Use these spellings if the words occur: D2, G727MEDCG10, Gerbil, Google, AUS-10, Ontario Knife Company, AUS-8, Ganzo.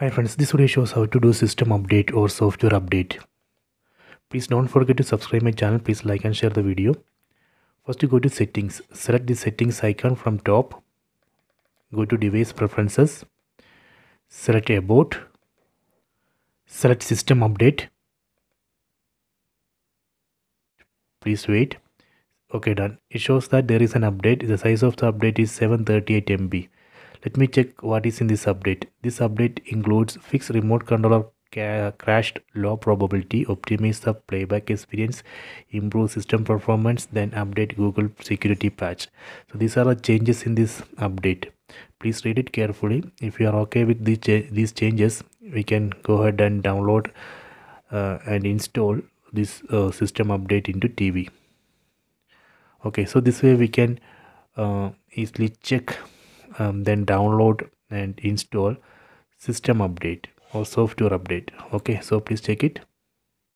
Hi friends, this video shows how to do system update or software update. Please don't forget to subscribe my channel. Please like and share the video. First you go to settings. Select the settings icon from top. Go to device preferences. Select about. Select system update. Please wait. Okay, done. It shows that there is an update. The size of the update is 738 MB. Let me check what is in this update. This update includes fixed remote controller crashed, low probability, optimize the playback experience, improve system performance, then update Google security patch. So these are the changes in this update. Please read it carefully. If you are okay with these changes, we can go ahead and download and install this system update into TV. Okay, so this way we can easily check then download and install system update or software update. Okay, so please check it.